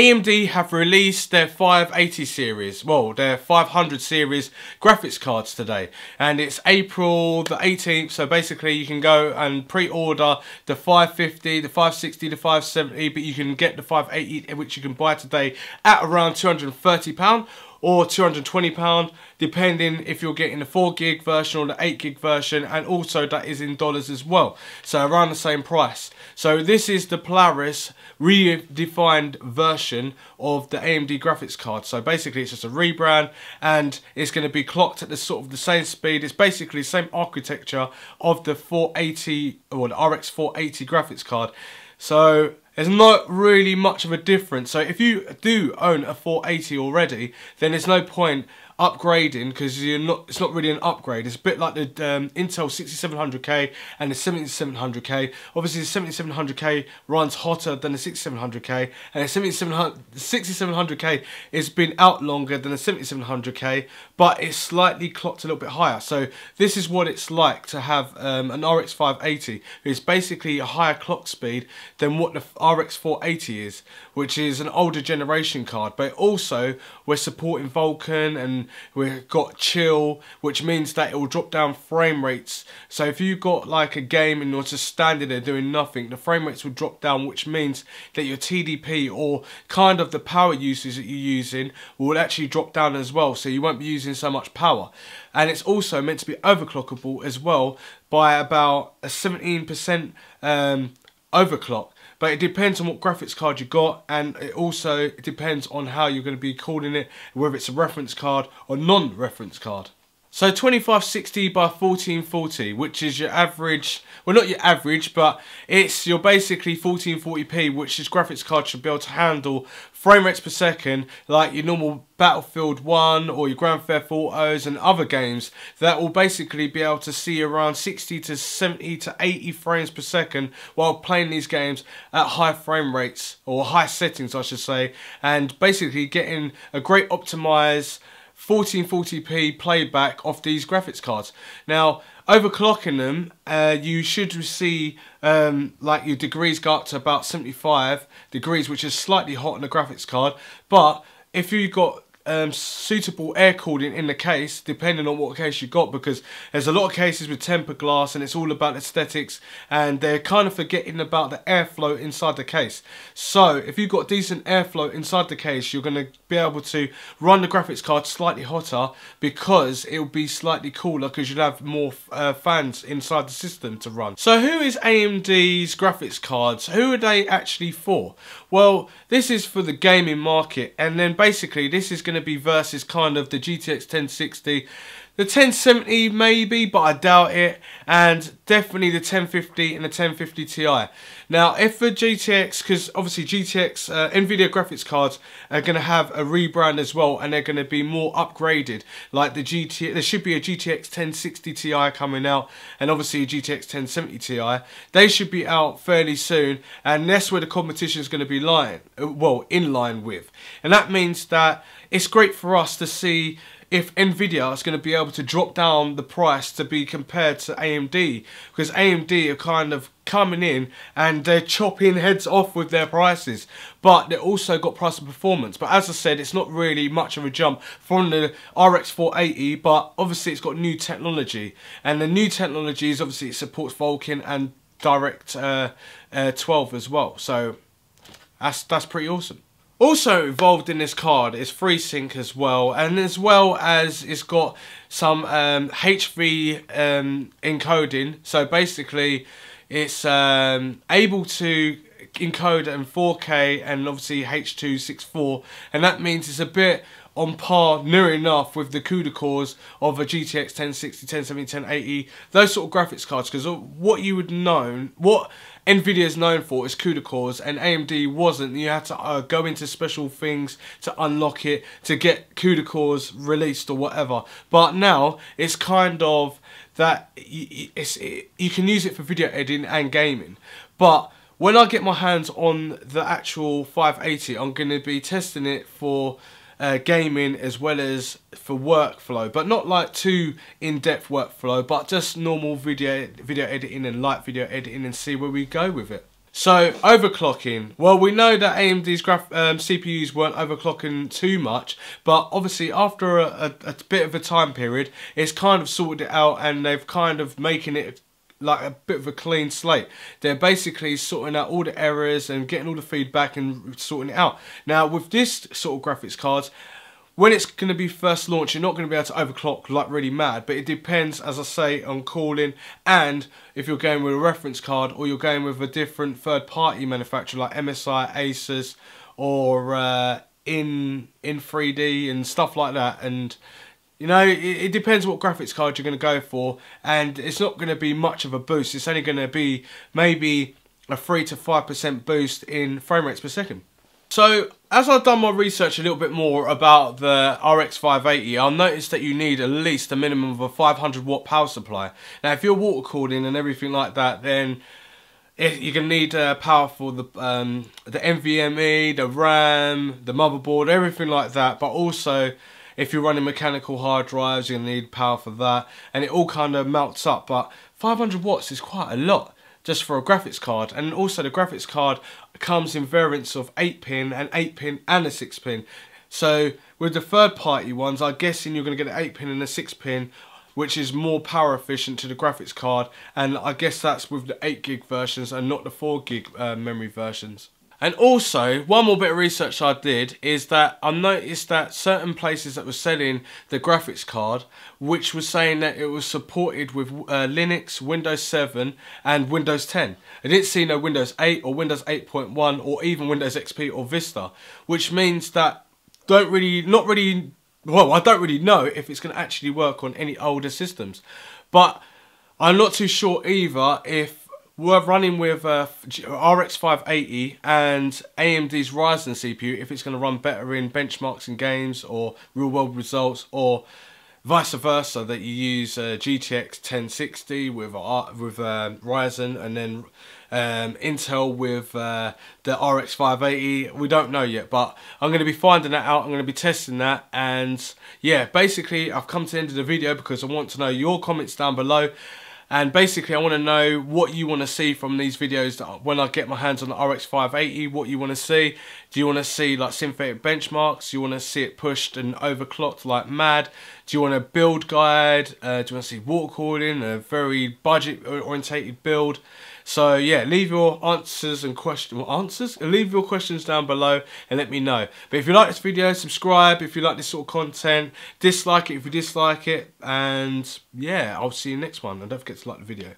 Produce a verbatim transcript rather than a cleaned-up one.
A M D have released their five eighty series, well, their five hundred series graphics cards today, and it's April the eighteenth, so basically you can go and pre-order the five fifty, the five sixty, the five seventy, but you can get the five eighty, which you can buy today at around two hundred and thirty pounds or two hundred and twenty pounds, depending if you're getting the four gig version or the eight gig version, and also that is in dollars as well, so around the same price. So this is the Polaris redefined version of the A M D graphics card. So basically it's just a rebrand, and it's going to be clocked at the sort of the same speed. It's basically the same architecture of the four eighty or the R X four eighty graphics card. So there's not really much of a difference. So if you do own a four eighty already, then there's no point upgrading, because you're not, it's not really an upgrade. It's a bit like the um, Intel sixty-seven hundred K and the seventy-seven hundred K. Obviously the seventy-seven hundred K runs hotter than the sixty-seven hundred K, and the sixty-seven hundred K has been out longer than the seventy-seven hundred K, but it's slightly clocked a little bit higher. So this is what it's like to have um, an R X five eighty. It's basically a higher clock speed than what the R X four eighty is, which is an older generation card, but also we're supporting Vulcan, and we've got Chill, which means that it will drop down frame rates. So if you've got like a game and you're just standing there doing nothing, the frame rates will drop down, which means that your T D P, or kind of the power usage that you're using, will actually drop down as well, so you won't be using so much power. And it's also meant to be overclockable as well by about a seventeen percent um, overclock. But it depends on what graphics card you got, and it also depends on how you're going to be calling it, whether it's a reference card or non-reference card. So twenty-five sixty by fourteen forty, which is your average, well not your average, but it's your basically fourteen forty p, which this graphics card should be able to handle frame rates per second, like your normal Battlefield one or your Grand Theft Autos and other games, that will basically be able to see around sixty to seventy to eighty frames per second while playing these games at high frame rates, or high settings I should say, and basically getting a great optimized fourteen forty p playback off these graphics cards. Now, overclocking them, uh, you should see um, like your degrees go up to about seventy-five degrees, which is slightly hot on the graphics card. But if you've got Um, suitable air cooling in the case, depending on what case you got, because there's a lot of cases with tempered glass and it's all about aesthetics, and they're kind of forgetting about the airflow inside the case. So if you've got decent airflow inside the case, you're going to be able to run the graphics card slightly hotter, because it'll be slightly cooler, because you'll have more uh, fans inside the system to run. So who is A M D's graphics cards? Who are they actually for? Well, this is for the gaming market, and then basically this is going to be versus kind of the G T X ten sixty, the ten seventy maybe, but I doubt it, and definitely the ten fifty and the ten fifty T I. Now if the G T X, because obviously G T X uh, Nvidia graphics cards are going to have a rebrand as well, and they're going to be more upgraded, like the G T X, there should be a G T X ten sixty T I coming out, and obviously a G T X ten seventy T I. They should be out fairly soon, and that's where the competition is going to be lying, well, in line with, and that means that it's great for us to see if Nvidia is going to be able to drop down the price to be compared to A M D, because A M D are kind of coming in and they're chopping heads off with their prices, but they also got price and performance. But as I said, it's not really much of a jump from the R X four eighty, but obviously it's got new technology, and the new technology is obviously it supports Vulcan and Direct uh, uh, twelve as well, so that's, that's pretty awesome. Also involved in this card is FreeSync as well, and as well as it's got some um, H V um, encoding. So basically it's um, able to encode in four K and obviously H two sixty-four, and that means it's a bit on par, near enough, with the CUDA cores of a G T X ten sixty, ten seventy, ten eighty, those sort of graphics cards, because what you would know, what Nvidia is known for is CUDA cores, and A M D wasn't. You had to uh, go into special things to unlock it, to get CUDA cores released or whatever. But now it's kind of that it's, it, you can use it for video editing and gaming. But when I get my hands on the actual five eighty, I'm going to be testing it for Uh, gaming as well as for workflow, but not like too in-depth workflow, but just normal video video editing and light video editing, and see where we go with it. So overclocking, well, we know that A M D's graph, um, C P Us weren't overclocking too much, but obviously after a, a, a bit of a time period, it's kind of sorted it out and they've kind of making it like a bit of a clean slate. They're basically sorting out all the errors and getting all the feedback and sorting it out. Now with this sort of graphics cards, when it's going to be first launched, you're not going to be able to overclock like really mad, but it depends, as I say, on calling and if you're going with a reference card or you're going with a different third-party manufacturer like M S I, ASUS, or uh, in in three D and stuff like that. And you know, it, it depends what graphics card you're going to go for, and it's not going to be much of a boost. It's only going to be maybe a three to five percent boost in frame rates per second. So, as I've done my research a little bit more about the R X five eighty, I've noticed that you need at least a minimum of a five hundred watt power supply. Now, if you're water cooling and everything like that, then it, you're going to need uh, power for the, um, the N V M e, the RAM, the motherboard, everything like that. But also, if you're running mechanical hard drives, you're going to need power for that. And it all kind of melts up. But five hundred watts is quite a lot just for a graphics card. And also the graphics card comes in variants of eight pin and eight pin and a six pin. So with the third party ones, I'm guessing you're going to get an eight pin and a six pin, which is more power efficient to the graphics card. And I guess that's with the eight gig versions and not the four gig uh, memory versions. And also, one more bit of research I did is that I noticed that certain places that were selling the graphics card, which was saying that it was supported with uh, Linux, Windows seven and Windows ten. I didn't see no Windows eight or Windows eight point one or even Windows X P or Vista, which means that don't really, not really, well, I don't really know if it's going to actually work on any older systems. But I'm not too sure either if we're running with uh, R X five eighty and A M D's Ryzen C P U, if it's going to run better in benchmarks and games or real world results, or vice versa, that you use uh, G T X ten sixty with uh, with uh, Ryzen and then um, Intel with uh, the R X five eighty. We don't know yet, but I'm going to be finding that out. I'm going to be testing that, and yeah, basically I've come to the end of the video because I want to know your comments down below. And basically, I want to know what you want to see from these videos that when I get my hands on the R X five eighty, what you want to see. Do you want to see like synthetic benchmarks? Do you want to see it pushed and overclocked like mad? Do you want a build guide? Uh, do you want to see water cooling, a very budget-orientated build? So yeah, leave your answers and question well, answers. Leave your questions down below and let me know. But if you like this video, subscribe. If you like this sort of content, dislike it if you dislike it. And yeah, I'll see you next one. And don't forget to like the video.